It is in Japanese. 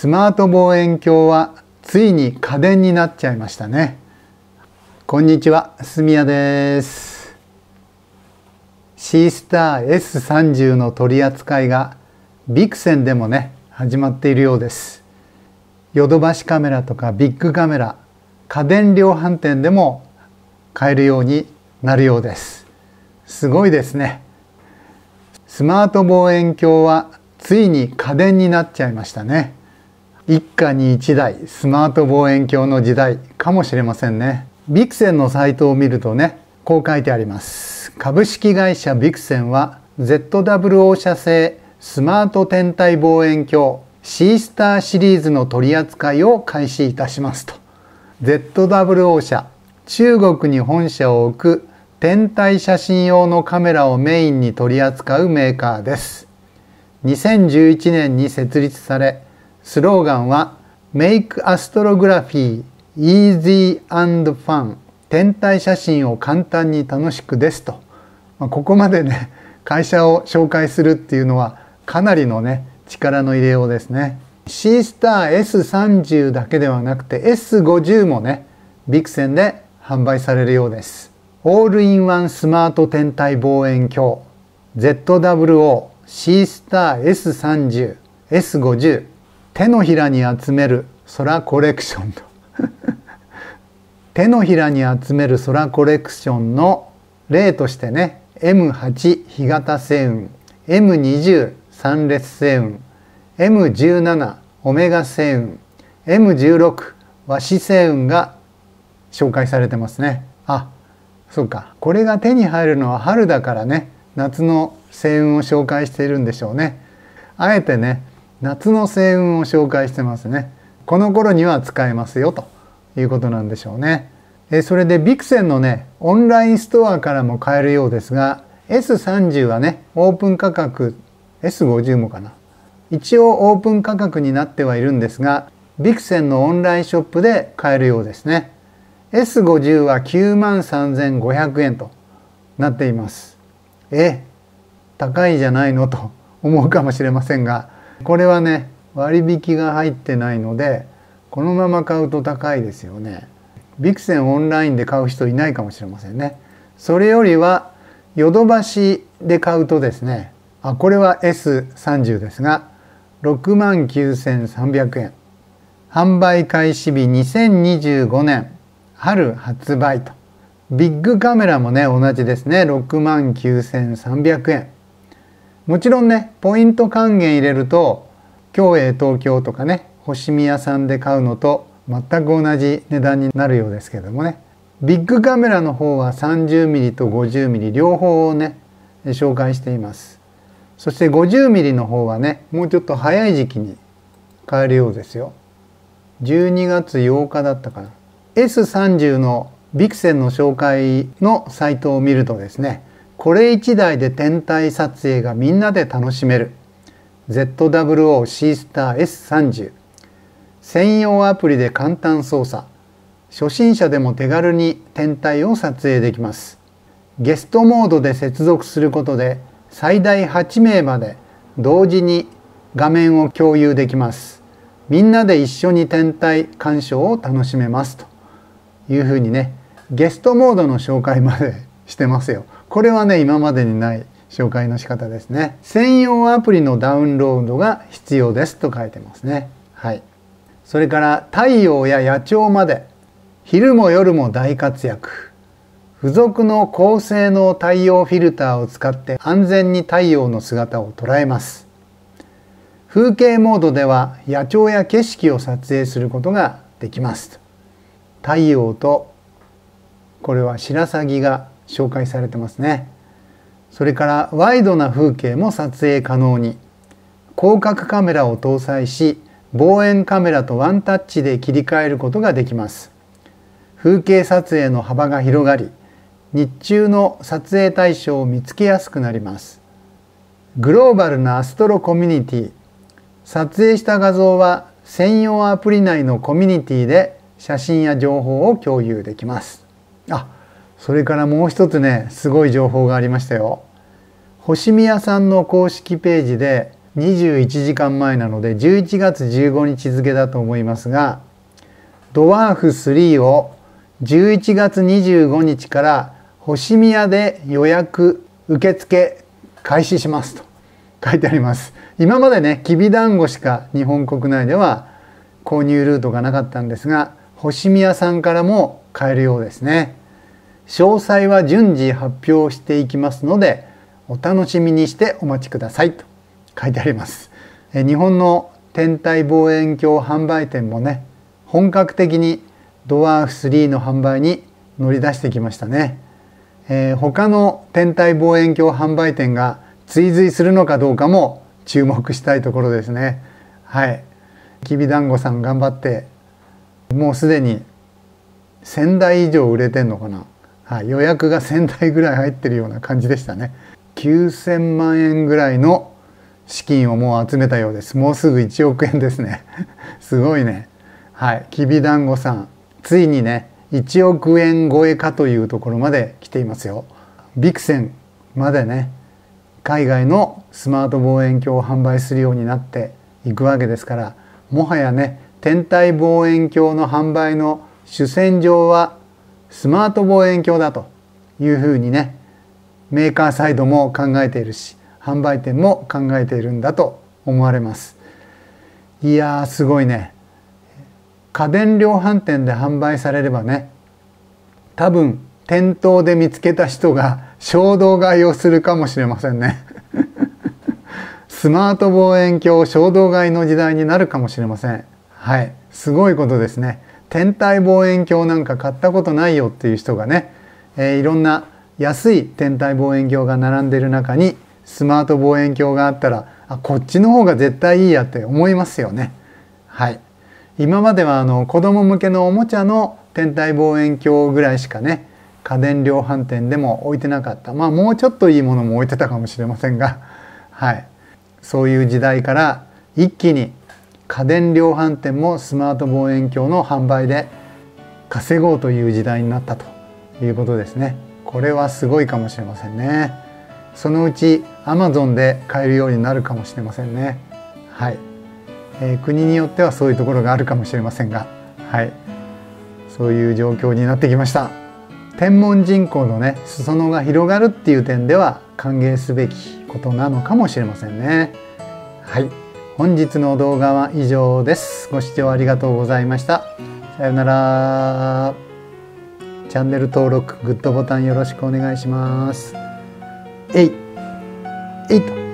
スマート望遠鏡はついに家電になっちゃいましたね。こんにちは、すみやです。シースター S30 の取り扱いがビクセンでもね、始まっているようです。ヨドバシカメラとかビッグカメラ、家電量販店でも買えるようになるようです。すごいですね。スマート望遠鏡はついに家電になっちゃいましたね。一家に一台スマート望遠鏡の時代かもしれませんね。ビクセンのサイトを見るとね、こう書いてあります。株式会社ビクセンは ZWO 社製スマート天体望遠鏡シースターシリーズの取り扱いを開始いたしますと。 ZWO 社、中国に本社を置く天体写真用のカメラをメインに取り扱うメーカーです。2011年に設立され、スローガンは Make Astrography Easy and Fun、 天体写真を簡単に楽しくですと。ここまでね、会社を紹介するっていうのはかなりのね、力の入れようですね。シースター S30 だけではなくて S50 もね、ビクセンで販売されるようです。オールインワンスマート天体望遠鏡 ZWO、 シースター S30、 S50、 手のひらに集める空コレクションと手のひらに集める空コレクションの例としてね、 M8 日型星雲、 M20 三列星雲、 M17 オメガ星雲、 M16 和子星雲が紹介されてますね。あ、そうか、これが手に入るのは春だからね、夏の星雲を紹介しているんでしょうね。あえてね、夏の星雲を紹介してますね。この頃には使えますよということなんでしょうね。それでビクセンのね、オンラインストアからも買えるようですが、 S30 はね、オープン価格、 S50 もかな、一応オープン価格になってはいるんですが、ビクセンのオンラインショップで買えるようですね。S50 は 93,500 円となっています。高いじゃないのと思うかもしれませんが、これはね、割引が入ってないので、このまま買うと高いですよね。ビクセンオンラインで買う人いないかもしれませんね。それよりはヨドバシで買うとですね、あ、これは S30 ですが 69,300 円、販売開始日2025年春発売と。ビッグカメラもね、同じですね、 69,300 円。もちろんね、ポイント還元入れると競泳東京とかね、星宮さんで買うのと全く同じ値段になるようですけどもね。ビッグカメラの方は 30mm と 50mm 両方をね、紹介しています。そして 50mm の方はね、もうちょっと早い時期に買えるようですよ。12月8日だったかな。S30 のビクセンの紹介のサイトを見るとですね、これ1台で天体撮影がみんなで楽しめる ZWO シースター S30、 専用アプリで簡単操作、初心者でも手軽に天体を撮影できます。ゲストモードで接続することで最大8名まで同時に画面を共有できます。みんなで一緒に天体鑑賞を楽しめますというふうにね、ゲストモードの紹介までしてますよ。これはね、今までにない紹介の仕方ですね。専用アプリのダウンロードが必要ですと書いてますね。はい。それから太陽や野鳥まで昼も夜も大活躍、付属の高性能太陽フィルターを使って安全に太陽の姿を捉えます。風景モードでは野鳥や景色を撮影することができます。太陽と、これは白鷺が紹介されてますね。それからワイドな風景も撮影可能に、広角カメラを搭載し望遠カメラとワンタッチで切り替えることができます。風景撮影の幅が広がり、日中の撮影対象を見つけやすくなります。グローバルなアストロコミュニティ、撮影した画像は専用アプリ内のコミュニティで写真や情報を共有できます。あ、それからもう一つね、すごい情報がありましたよ。星宮さんの公式ページで21時間前なので11月15日付だと思いますが、ドワーフ3を11月25日から星宮で予約受付開始しますと書いてあります。今までね、きびだんごしか日本国内では購入ルートがなかったんですが、星宮さんからも買えるようですね。詳細は順次発表していきますのでお楽しみにしてお待ちくださいと書いてあります。日本の天体望遠鏡販売店もね、本格的にドワーフ3の販売に乗り出してきましたね。他の天体望遠鏡販売店が追随するのかどうかも注目したいところですね。はい、きびだんごさん頑張って、もうすでに1000台以上売れてんのかな、はい、予約が1000台ぐらい入ってるような感じでしたね。9000万円ぐらいの資金をもう集めたようです。もうすぐ1億円ですねすごいね。はい、きびだんごさんついにね1億円超えかというところまで来ていますよ。ビクセンまでね、海外のスマート望遠鏡を販売するようになっていくわけですから、もはやね天体望遠鏡の販売の主戦場はスマート望遠鏡だというふうにね、メーカーサイドも考えているし販売店も考えているんだと思われます。いやーすごいね。家電量販店で販売されればね、多分店頭で見つけた人が衝動買いをするかもしれませんねスマート望遠鏡衝動買いの時代になるかもしれません。はい、すごいことですね。天体望遠鏡なんか買ったことないよっていう人がね、いろんな安い天体望遠鏡が並んでる中にスマート望遠鏡があったら、あ、こっちの方が絶対いいやって思いますよね。はい。今までは子供向けのおもちゃの天体望遠鏡ぐらいしかね、家電量販店でも置いてなかった。まあもうちょっといいものも置いてたかもしれませんが、はい。そういう時代から一気に家電量販店もスマート望遠鏡の販売で稼ごうという時代になったということですね。これはすごいかもしれませんね。そのうち Amazon で買えるようになるかもしれませんね。はい。国によってはそういうところがあるかもしれませんが、はい、そういう状況になってきました。天文人口のね裾野が広がるっていう点では歓迎すべきことなのかもしれませんね。はい、本日の動画は以上です。ご視聴ありがとうございました。さようなら。チャンネル登録グッドボタンよろしくお願いします。えいえいと。